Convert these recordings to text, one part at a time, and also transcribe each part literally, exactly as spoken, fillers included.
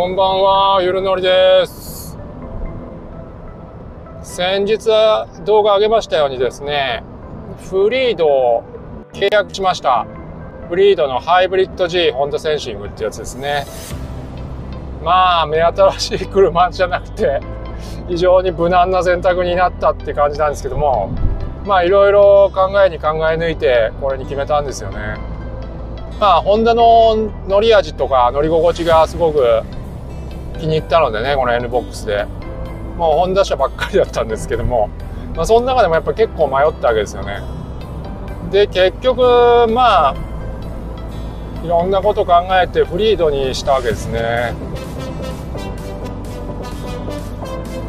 こんばんは、ゆるのりです。先日動画上げましたようにですね、フリードを契約しました。フリードのハイブリッド G ホンダセンシングってやつですね。まあ目新しい車じゃなくて非常に無難な選択になったって感じなんですけども、まあいろいろ考えに考え抜いてこれに決めたんですよね。まあホンダの乗り味とか乗り心地がすごく気に入ったのでね、この エヌボックス でもうホンダ車ばっかりだったんですけども、まあ、その中でもやっぱ結構迷ったわけですよね。で結局まあいろんなこと考えてフリードにしたわけですね。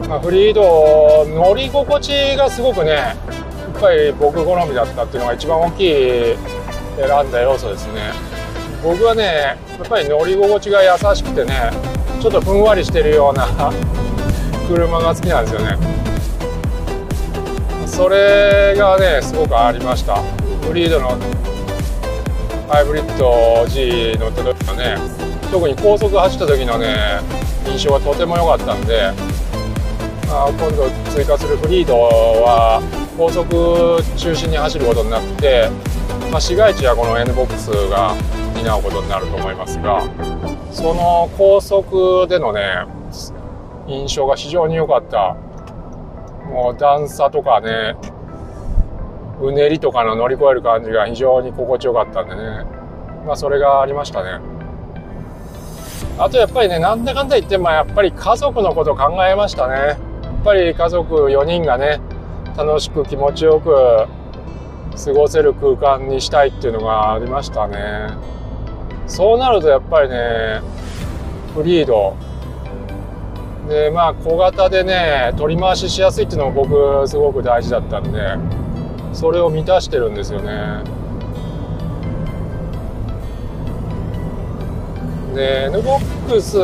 まあ、フリード乗り心地がすごくね、やっぱり僕好みだったっていうのが一番大きい選んだ要素ですね。僕はねやっぱり乗り心地が優しくてね、ちょっとふんわりしてるような車が好きなんですよね。それがねすごくありました。フリードのハイブリッド G 乗った時のね、特に高速走った時のね印象はとても良かったんで、まあ、今度追加するフリードは高速中心に走ることになって、まあ、市街地はこの エヌボックス が担うことになると思いますが、その高速でのね印象が非常に良かった。もう段差とかね、うねりとかの乗り越える感じが非常に心地よかったんでね、まあ、それがありましたね。あとやっぱりね、なんだかんだ言ってもやっぱり家族のことを考えましたね。やっぱり家族よにんがね楽しく気持ちよく過ごせる空間にしたいっていうのがありましたね。そうなるとやっぱりねフリードで、まあ小型でね取り回ししやすいっていうのも僕すごく大事だったんで、それを満たしてるんですよね。で エヌボックス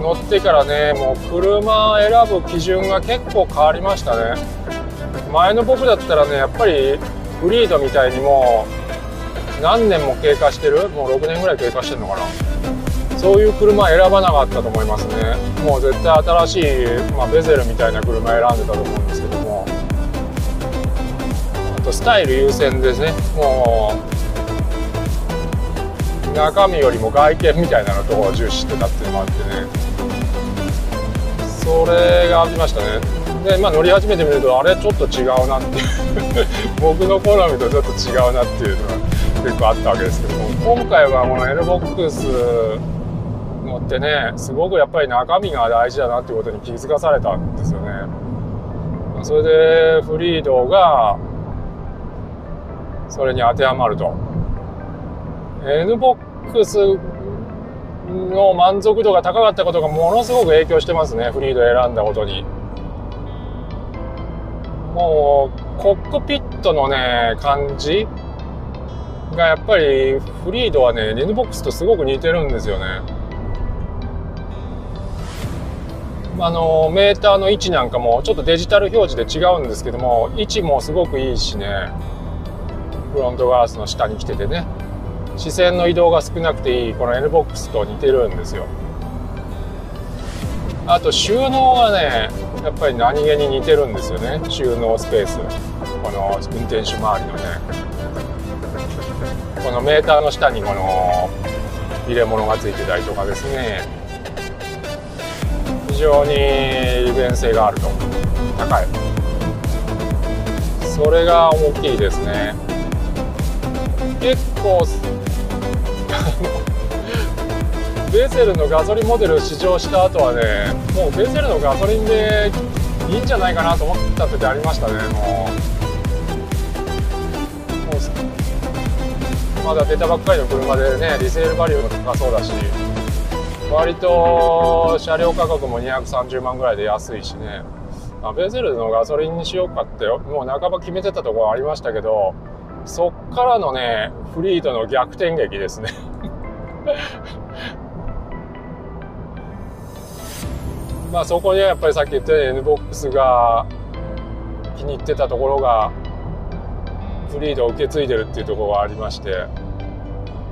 乗ってからね、もう車選ぶ基準が結構変わりましたね。前の僕だったらねやっぱりフリードみたいにもう何年も経過してる、もうろくねんぐらい経過してるのかな、そういう車選ばなかったと思いますね。もう絶対新しい、まあ、ベゼルみたいな車選んでたと思うんですけども、あとスタイル優先ですね。もう中身よりも外見みたいなのとこを重視してたっていうのもあってね、それがありましたね。でまあ乗り始めてみるとあれちょっと違うなっていう僕の好みとちょっと違うなっていうのが結構あったわけですけども、今回はこの エヌボックス 乗ってねすごくやっぱり中身が大事だなっていうことに気づかされたんですよね。それでフリードがそれに当てはまると、エヌボックス の満足度が高かったことがものすごく影響してますね、フリード選んだことに。もうコックピットのね感じがやっぱりフリードはね エヌボックス とすごく似てるんですよね。あのメーターの位置なんかもちょっとデジタル表示で違うんですけども、位置もすごくいいしね、フロントガラスの下に来ててね、視線の移動が少なくていい、この エヌボックス と似てるんですよ。あと収納はねやっぱり何気に似てるんですよね、収納スペース。この運転手周りのねこのメーターの下にこの入れ物がついてたりとかですね、非常に利便性があると、高い、それが大きいですね。結構ベゼルのガソリンモデル試乗した後はね、もうベゼルのガソリンでいいんじゃないかなと思った時ありましたね。もう、もうまだ出たばっかりの車でねリセールバリューも高そうだし、割と車両価格もにひゃくさんじゅうまんぐらいで安いしね、まあ、ベゼルのガソリンにしようかってもう半ば決めてたところありましたけど、そっからのねフリードの逆転劇ですねまあそこにはやっぱりさっき言ったように エヌボックス が気に入ってたところがフリードを受け継いでるっていうところがありまして、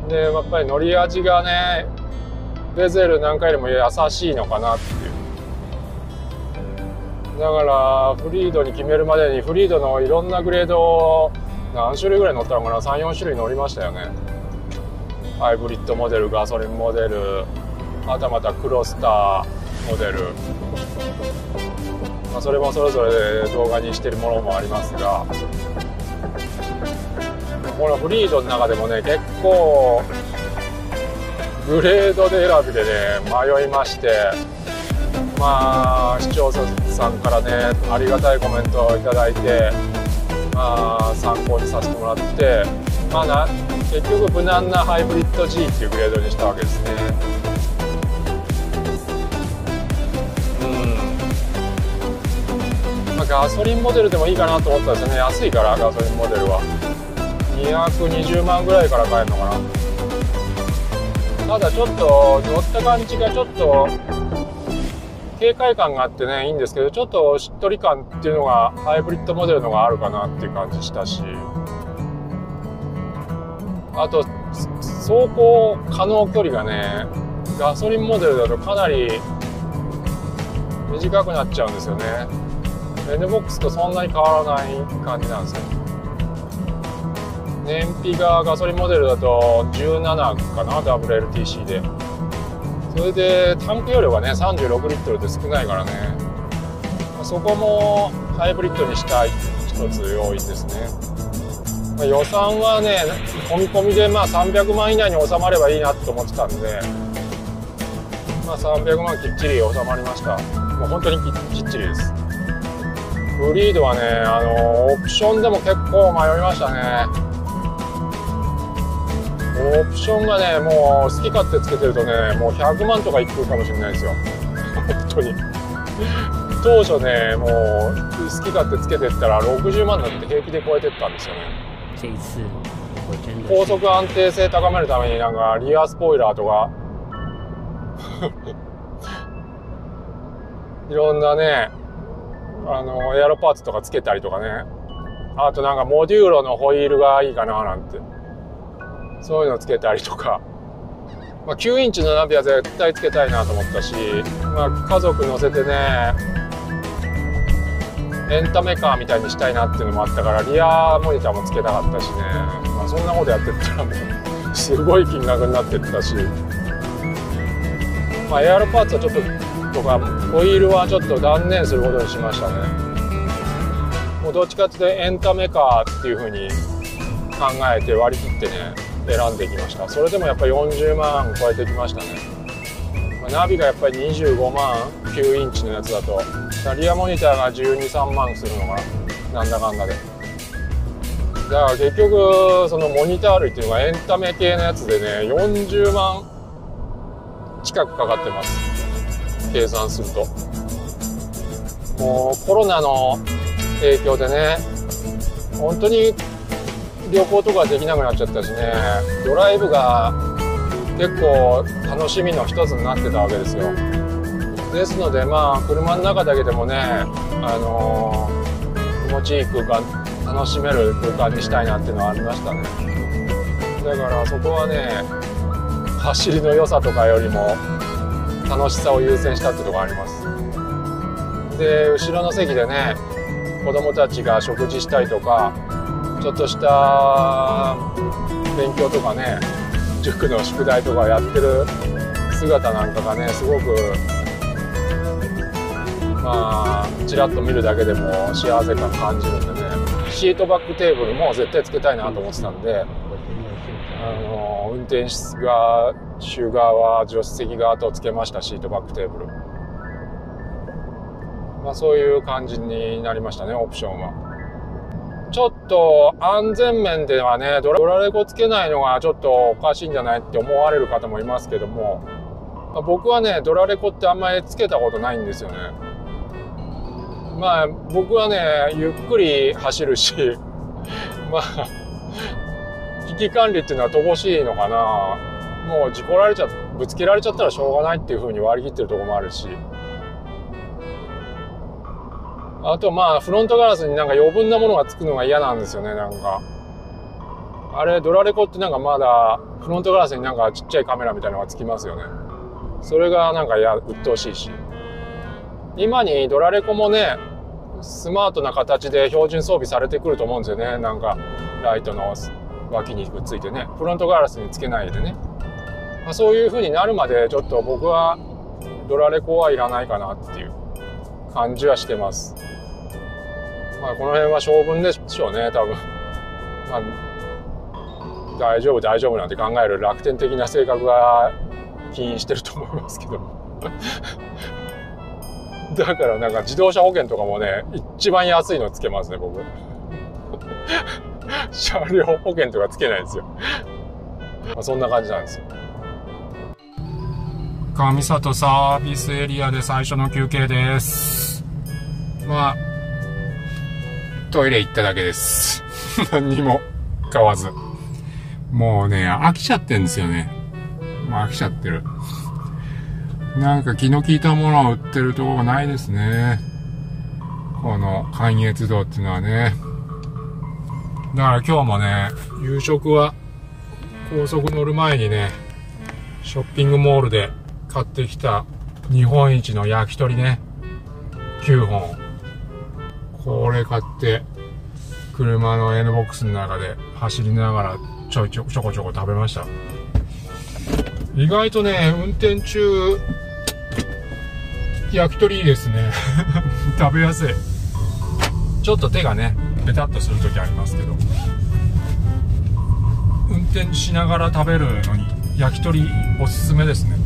でやっぱり乗り味がねベゼル何回でも優しいのかなっていう。だからフリードに決めるまでにフリードのいろんなグレードを何種類ぐらい乗ったのかな、さん、よん種類乗りましたよね。ハイブリッドモデル、ガソリンモデル、またまたクロスターモデル、まあ、それもそれぞれ動画にしてるものもありますが、このフリードの中でもね結構グレードで選びでね迷いまして、まあ視聴者さんからねありがたいコメントを頂いて、まあ参考にさせてもらって、まあな結局無難なハイブリッド ジー っていうグレードにしたわけですね。ガソリンモデルでもいいかなと思ったんですよね。安いから、ガソリンモデルはにひゃくにじゅうまんぐらいから買えるのかな。ただちょっと乗った感じがちょっと軽快感があってねいいんですけど、ちょっとしっとり感っていうのがハイブリッドモデルのがあるかなっていう感じしたし、あと走行可能距離がねガソリンモデルだとかなり短くなっちゃうんですよね。エヌボックス とそんなに変わらない感じなんですよ。燃費がガソリンモデルだとじゅうななかな、ダブリューエルティーシー で。それでタンク容量がねさんじゅうろくリットルで少ないからね、そこもハイブリッドにしたい一つ要因ですね。まあ、予算はね込み込みでまあさんびゃくまん以内に収まればいいなと思ってたんで、まあ、さんびゃくまんきっちり収まりました。もう本当に き, きっちりです。フリードはね、あのオプションでも結構迷いましたね。オプションがねもう好き勝手つけてるとねもうひゃくまんとかいくかもしれないですよ本当に当初ねもう好き勝手つけてったらろくじゅうまんだって平気で超えてったんですよね。高速安定性高めるためになんかリアスポイラーとかいろんなねあのエアロパーツとかつけたりとかね、あとなんかモデューロのホイールがいいかななんてそういうのつけたりとか、まあ、きゅうインチのナビは絶対つけたいなと思ったし、まあ、家族乗せてねエンタメカーみたいにしたいなっていうのもあったからリアモニターもつけたかったしね、まあ、そんなことやってったらもうすごい金額になってったし、まあ、エアロパーツはちょっととかホイールはちょっと断念することにしましたね。もうどっちかっていうとエンタメかっていうふうに考えて割り切ってね選んできました。それでもやっぱりよんじゅうまん超えてきましたね、まあ、ナビがやっぱりにじゅうごまん、きゅうインチのやつだとリアモニターがじゅうに、じゅうさんまんするのかな、なんだかんだで。だから結局そのモニター類っていうのがエンタメ系のやつでねよんじゅうまん近くかかってます、計算すると。もうコロナの影響でね本当に旅行とかできなくなっちゃったしね、ドライブが結構楽しみの一つになってたわけですよ。ですのでまあ車の中だけでもね、あのー、気持ちいい空間、楽しめる空間にしたいなっていうのはありましたね。だからそこはね走りの良さとかよりも楽しさを優先したってところがあります。で後ろの席でね子どもたちが食事したりとかちょっとした勉強とかね塾の宿題とかやってる姿なんかがねすごくまあちらっと見るだけでも幸せ感感じるんでね、シートバックテーブルも絶対つけたいなと思ってたんで。あの運転室側、州側、助手席側とつけました、シートバックテーブル。まあ、そういう感じになりましたね、オプションは。ちょっと安全面ではねドラ、ドラレコつけないのがちょっとおかしいんじゃないって思われる方もいますけども、まあ、僕はねドラレコってあんまりつけたことないんですよね。まあ僕はねゆっくり走るしまあ危機管理っていうのは乏しいのかな、もう事故られちゃぶつけられちゃったらしょうがないっていう風に割り切ってるところもあるし、あとまあフロントガラスになんか余分なものがつくのが嫌なんですよね。なんかあれドラレコってなんかまだフロントガラスになんかちっちゃいカメラみたいなのがつきますよね。それがなんかや鬱陶しいし、今にドラレコもねスマートな形で標準装備されてくると思うんですよね。なんかライトの脇にくっついてね、フロントガラスにつけないでね、まあ、そういう風になるまでちょっと僕はドラレコはいらないかなっていう感じはしてます。まあ、この辺は性分でしょうね多分、まあ、大丈夫大丈夫なんて考える楽天的な性格が起因してると思いますけどだからなんか自動車保険とかもね一番安いのつけますね僕車両保険とかつけないですよまあそんな感じなんですよ。上里サービスエリアで最初の休憩です。まあトイレ行っただけです何にも買わず、もうね飽きちゃってんですよね。まあ飽きちゃってるなんか気の利いたものを売ってるところがないですね、この関越道っていうのはね。だから今日もね夕食は高速乗る前にねショッピングモールで買ってきた日本一の焼き鳥ねきゅうほん、これ買って車の エヌボックス の中で走りながらちょいちょこちょこ食べました。意外とね運転中焼き鳥いいですね食べやすい。ちょっと手がねベタっとする時ありますけど、運転しながら食べるのに焼き鳥おすすめですね。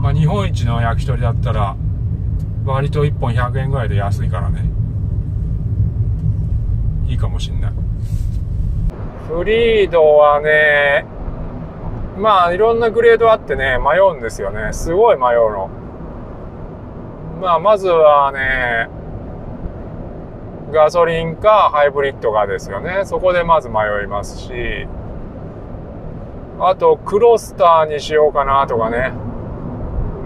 まあ、日本一の焼き鳥だったら割といっぽんひゃくえんぐらいで安いからねいいかもしんない。フリードはねまあいろんなグレードあってね迷うんですよね、すごい迷うの。まあまずはねガソリンかハイブリッドかですよね、そこでまず迷いますし、あとクロスターにしようかなとかね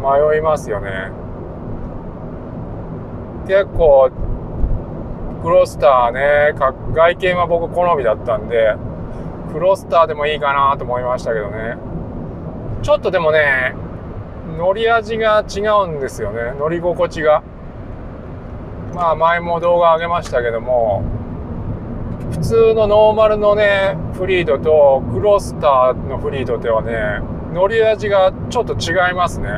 迷いますよね。結構クロスターね外見は僕好みだったんでクロスターでもいいかなと思いましたけどね、ちょっとでもね乗り味が違うんですよね、乗り心地が。まあ前も動画上げましたけども普通のノーマルのねフリードとクロスターのフリードではね乗り味がちょっと違いますね。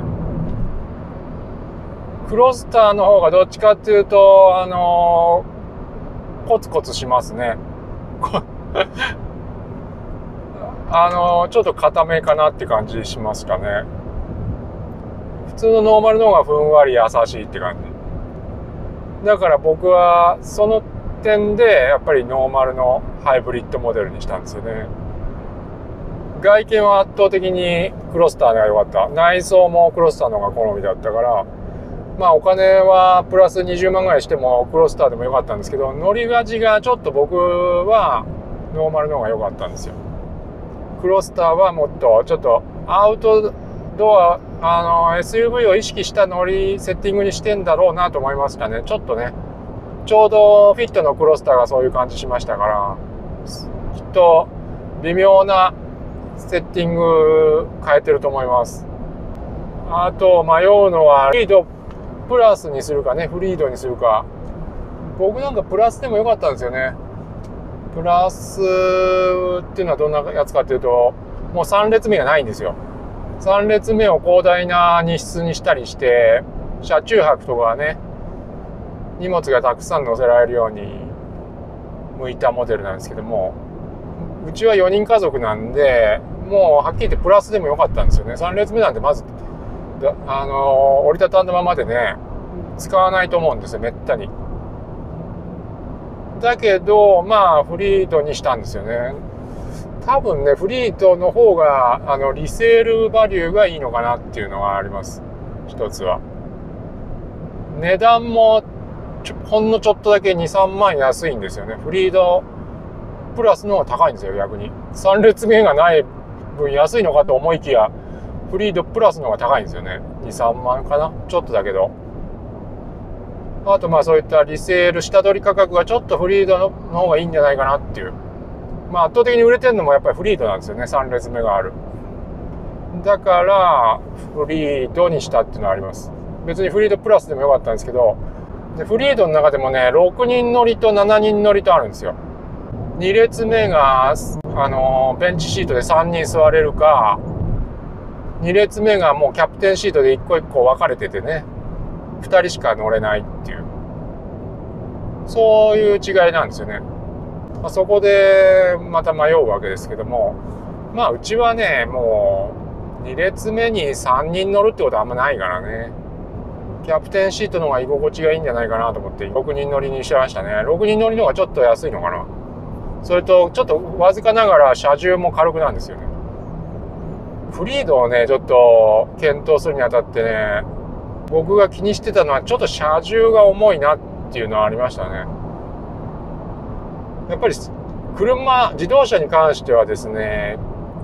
クロスターの方がどっちかっていうとあのー、コツコツしますねあのー、ちょっと固めかなって感じしますかね。普通のノーマルの方がふんわり優しいって感じだから僕はその点でやっぱりノーマルのハイブリッドモデルにしたんですよね。外見は圧倒的にクロスターが良かった、内装もクロスターの方が好みだったから、まあお金はプラスにじゅうまんぐらいしてもクロスターでも良かったんですけど乗り味がちょっと僕はノーマルの方が良かったんですよ。クロスターはもっとちょっとアウトドアあの エスユーブイ を意識した乗りセッティングにしてんだろうなと思いましたね。ちょっとねちょうどフィットのクロスターがそういう感じしましたからきっと微妙なセッティング変えてると思います。あと迷うのはフリードプラスにするかねフリードにするか、僕なんかプラスでも良かったんですよね。プラスっていうのはどんなやつかっていうともうさん列目がないんですよ。さん列目を広大な荷室にしたりして車中泊とかね荷物がたくさん載せられるように向いたモデルなんですけども、うちはよにん家族なんでもうはっきり言ってプラスでも良かったんですよね。さん列目なんてまずあの折りたたんだままでね使わないと思うんですよめったに。だけどまあフリードにしたんですよね。多分ねフリードの方があのリセールバリューがいいのかなっていうのがあります。一つは値段もちょほんのちょっとだけ にさんまん安いんですよね。フリードプラスの方が高いんですよ逆に。さん列目がない分安いのかと思いきやフリードプラスの方が高いんですよね。 にさんまんかなちょっとだけど。あとまあそういったリセール下取り価格がちょっとフリードの方がいいんじゃないかなっていう。まあ圧倒的に売れてるのもやっぱりフリードなんですよね。さん列目がある。だからフリードにしたっていうのはあります。別にフリードプラスでもよかったんですけど、でフリードの中でもねろくにん乗りとしちにん乗りとあるんですよ。に列目があのベンチシートでさんにん座れるか、に列目がもうキャプテンシートでいっこいっこ分かれててねふたりしか乗れないっていう、そういう違いなんですよね。まあ、そこでまた迷うわけですけども、まあうちはねもうに列目にさんにん乗るってことはあんまないからね、キャプテンシートの方が居心地がいいんじゃないかなと思ってろくにん乗りにしましたね。ろくにん乗りの方がちょっと安いのかな。それとちょっとわずかながら車重も軽くなんですよね。フリードをねちょっと検討するにあたってね僕が気にしてたのはちょっと車重が重いなっていうのはありましたね。やっぱり車自動車に関してはですね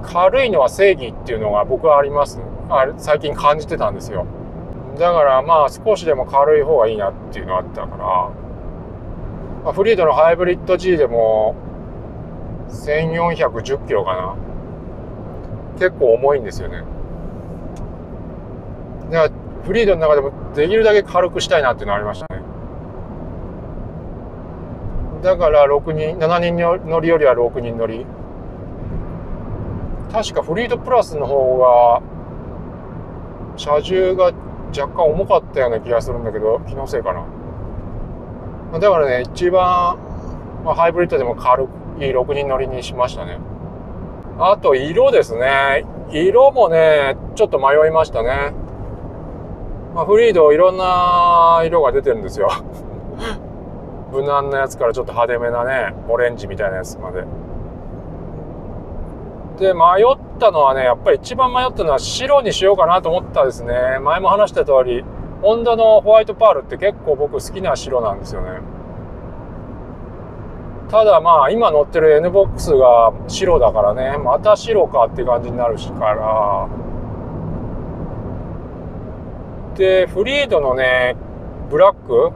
軽いのは正義っていうのが僕はありますあ最近感じてたんですよ。だからまあ少しでも軽い方がいいなっていうのがあったから、まあ、フリードのハイブリッド G でもせんよんひゃくじゅっキロかな、結構重いんですよね。だからフリードの中でもできるだけ軽くしたいなっていうのがありましたね。だからろくにんしちにん乗りよりはろくにん乗り、確かフリードプラスの方が車重が若干重かったような気がするんだけど気のせいかな。だからね一番、まあ、ハイブリッドでも軽いろくにん乗りにしましたね。あと色ですね。色もねちょっと迷いましたね。まあ、フリードいろんな色が出てるんですよ。無難なやつからちょっと派手めなねオレンジみたいなやつまでで迷ったのはね、やっぱり一番迷ったのは白にしようかなと思ったですね。前も話した通りホンダのホワイトパールって結構僕好きな白なんですよね。ただまあ今乗ってる エヌボックス が白だからねまた白かって感じになるしからで、フリードのねブラック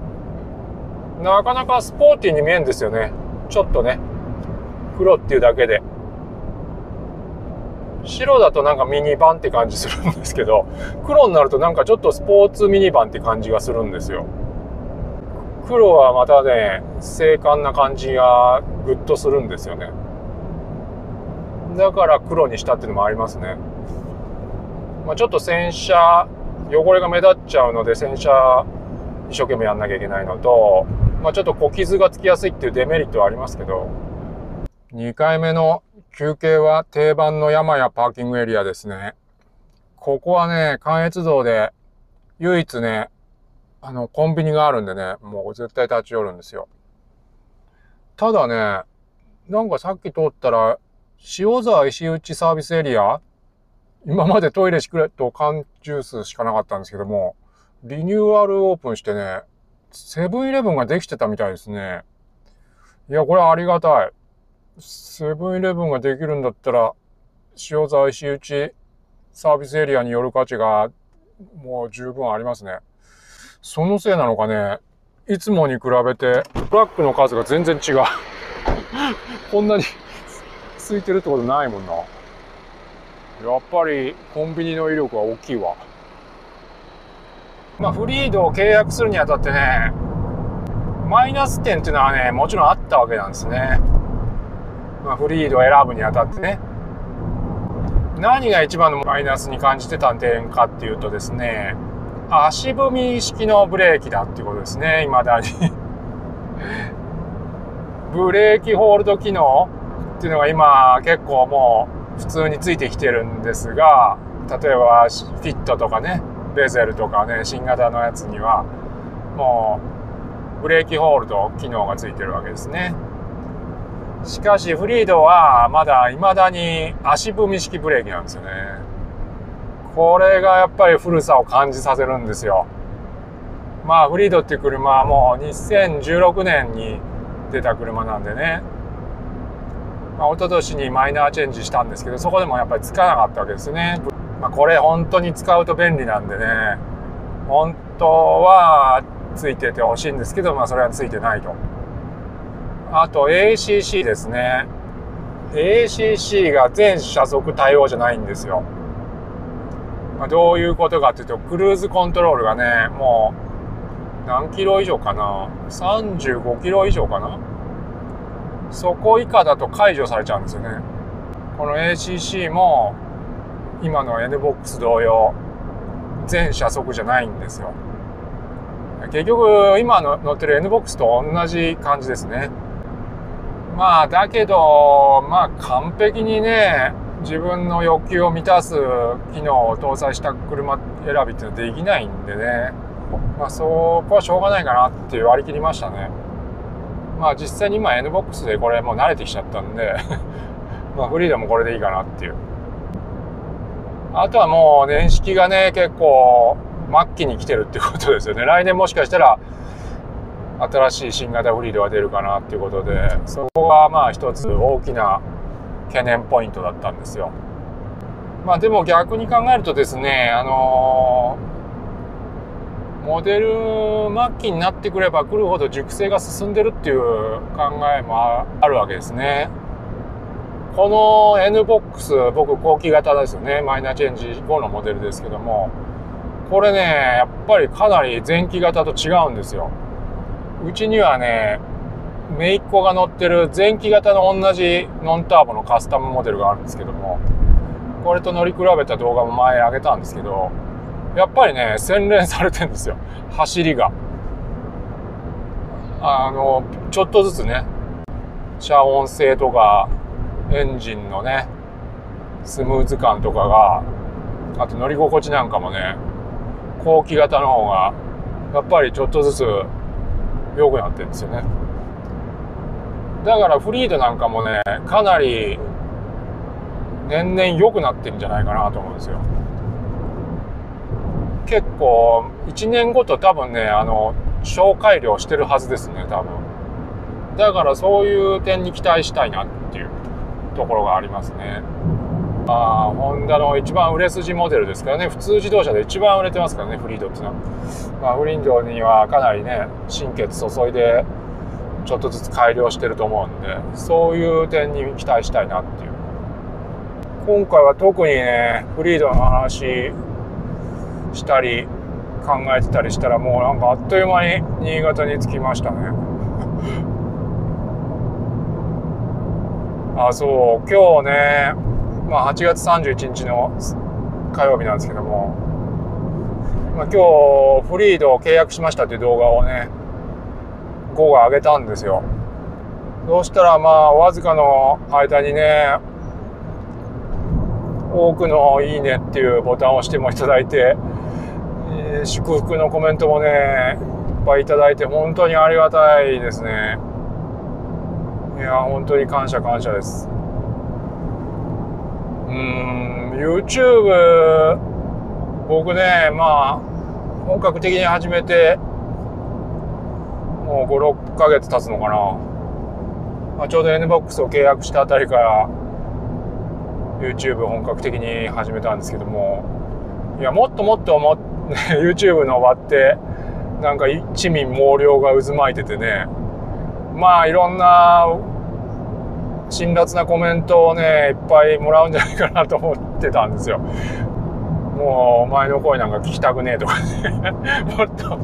なかなかスポーティーに見えるんですよね。ちょっとね黒っていうだけで白だとなんかミニバンって感じするんですけど、黒になるとなんかちょっとスポーツミニバンって感じがするんですよ。黒はまたね精悍な感じがグッとするんですよね。だから黒にしたっていうのもありますね。まあ、ちょっと洗車汚れが目立っちゃうので洗車一生懸命やんなきゃいけないのと、まあ、ちょっと小傷がつきやすいっていうデメリットはありますけど、にかいめの休憩は定番の山やパーキングエリアですね。ここはね関越道で唯一ねあのコンビニがあるんでねもう絶対立ち寄るんですよ。ただねなんかさっき通ったら塩沢石内サービスエリア、今までトイレシクレット缶ジュースしかなかったんですけどもリニューアルオープンしてね、セブンイレブンができてたみたいですね。いや、これはありがたい。セブンイレブンができるんだったら、塩沢石内サービスエリアに寄る価値がもう十分ありますね。そのせいなのかね、いつもに比べてトラックの数が全然違う。こんなに空いてるってことないもんな。やっぱりコンビニの威力は大きいわ。まあフリードを契約するにあたってねマイナス点っていうのはねもちろんあったわけなんですね。まあ、フリードを選ぶにあたってね何が一番のマイナスに感じてた点かっていうとですね足踏み式のブレーキだっていうことですね。未だにブレーキホールド機能っていうのが今結構もう普通についてきてるんですが、例えばフィットとかねベゼルとかね新型のやつにはもうブレーキホールド機能がついてるわけですね。しかしフリードはまだいまだに足踏み式ブレーキなんですよね。これがやっぱり古さを感じさせるんですよ。まあフリードっていう車はもうにせんじゅうろくねんに出た車なんでね、まあ、一昨年にマイナーチェンジしたんですけどそこでもやっぱりつかなかったわけですね。これ本当に使うと便利なんでね本当はついててほしいんですけど、まあ、それはついてないと。あと エーシーシー ですね。 エーシーシー が全車速対応じゃないんですよ。まあ、どういうことかっていうと、クルーズコントロールがね、もう何キロ以上かな、さんじゅうごキロ以上かな、そこ以下だと解除されちゃうんですよね。この エーシーシー も今の エヌボックス 同様全車速じゃないんですよ。結局今の乗ってる エヌボックス と同じ感じですね。まあだけど、まあ完璧にね自分の欲求を満たす機能を搭載した車選びってできないんでね、まあ、そこはしょうがないかなって割り切りましたね。まあ実際に今 エヌボックス でこれもう慣れてきちゃったんでまあフリーでもこれでいいかなっていう。あとはもう年式がね結構末期に来てるってことですよね。来年もしかしたら新しい新型フリードが出るかなっていうことで、そこがまあ一つ大きな懸念ポイントだったんですよ。まあでも逆に考えるとですね、あのー、モデル末期になってくれば来るほど熟成が進んでるっていう考えもあるわけですね。この エヌボックス、僕後期型ですよね、マイナーチェンジ後のモデルですけども、これねやっぱりかなり前期型と違うんですよ。うちにはね姪っ子が乗ってる前期型の同じノンターボのカスタムモデルがあるんですけども、これと乗り比べた動画も前上げたんですけど、やっぱりね洗練されてるんですよ、走りが。あのちょっとずつね遮音性とかエンジンのねスムーズ感とかが、あと乗り心地なんかもね後期型の方がやっぱりちょっとずつ良くなってるんですよね。だからフリードなんかもねかなり年々良くなってるんじゃないかなと思うんですよ。結構いちねんごと多分ねあの小改良してるはずですね、多分。だからそういう点に期待したいなっていうところがありますね。まあホンダの一番売れ筋モデルですからね、普通自動車で一番売れてますからねフリードっていうのは。まあ、フリードにはかなりね心血注いでちょっとずつ改良してると思うんで、そういう点に期待したいなっていう。今回は特にねフリードの話したり考えてたりしたら、もうなんかあっという間に新潟に着きましたねあ、そう今日ね、まあ、はちがつさんじゅういちにちの火曜日なんですけども、まあ、今日フリードを契約しましたっていう動画をね午後上げたんですよ。そうしたらまあわずかの間にね多くの「いいね」っていうボタンを押してもいただいて、えー、祝福のコメントもねいっぱいいただいて本当にありがたいですね。いや本当に感謝感謝です。うーん YouTube 僕ねまあ本格的に始めてもうご、ろっかげつ経つのかな、まあ、ちょうど エヌボックス を契約したあたりから YouTube 本格的に始めたんですけども、いやもっともっとも YouTube の輪ってなんか一民毛量が渦巻いててね、まあいろんな辛辣なコメントをねいっぱいもらうんじゃないかなと思ってたんですよ。もうお前の声なんか聞きたくねえとかねもっと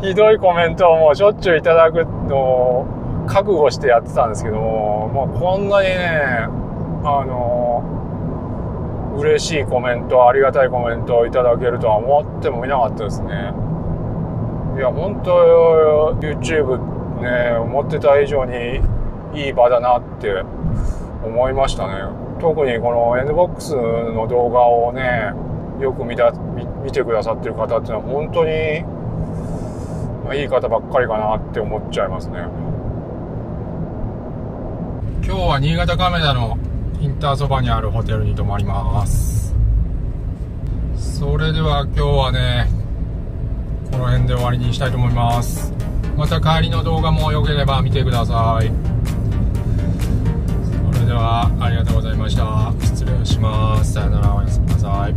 ひどいコメントをもうしょっちゅういただくのを覚悟してやってたんですけども、もうこんなにねあの嬉しいコメントありがたいコメントをいただけるとは思ってもいなかったですね。いや本当 YouTube ね思ってた以上にいい場だなって思いましたね。特にこの エヌボックス の動画をねよく 見, だ 見, 見てくださってる方っていうのは本当にいい方ばっかりかなって思っちゃいますね。今日は新潟亀田のインターそばにあるホテルに泊まります。それでは今日はねこの辺で終わりにしたいと思います。また帰りの動画も良ければ見てください。それではありがとうございました。失礼します。さよなら。おやすみなさい。